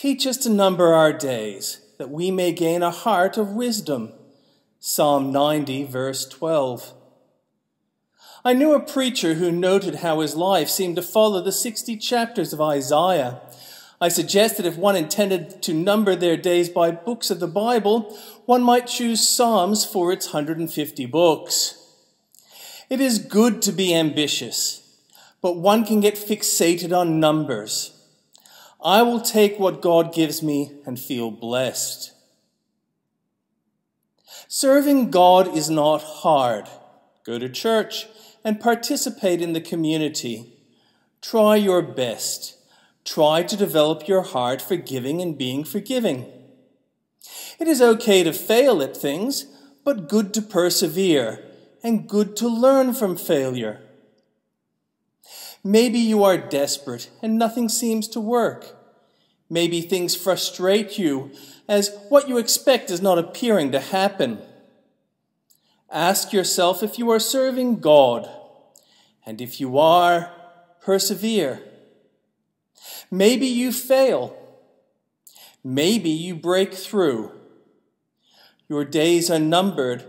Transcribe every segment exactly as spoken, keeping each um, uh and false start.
Teach us to number our days, that we may gain a heart of wisdom. Psalm ninety, verse twelve. I knew a preacher who noted how his life seemed to follow the sixty chapters of Isaiah. I suggested if one intended to number their days by books of the Bible, one might choose Psalms for its one hundred fifty books. It is good to be ambitious, but one can get fixated on numbers. I will take what God gives me and feel blessed. Serving God is not hard. Go to church and participate in the community. Try your best. Try to develop your heart for giving and being forgiving. It is okay to fail at things, but good to persevere and good to learn from failure. Maybe you are desperate and nothing seems to work. Maybe things frustrate you as what you expect is not appearing to happen. Ask yourself if you are serving God, and if you are, persevere. Maybe you fail. Maybe you break through. Your days are numbered,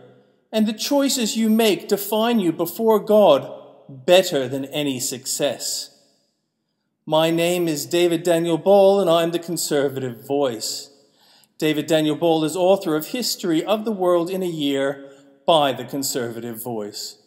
and the choices you make define you before God better than any success. My name is David Daniel Ball, and I'm the Conservative Voice. David Daniel Ball is author of History of the World in a Year by the Conservative Voice.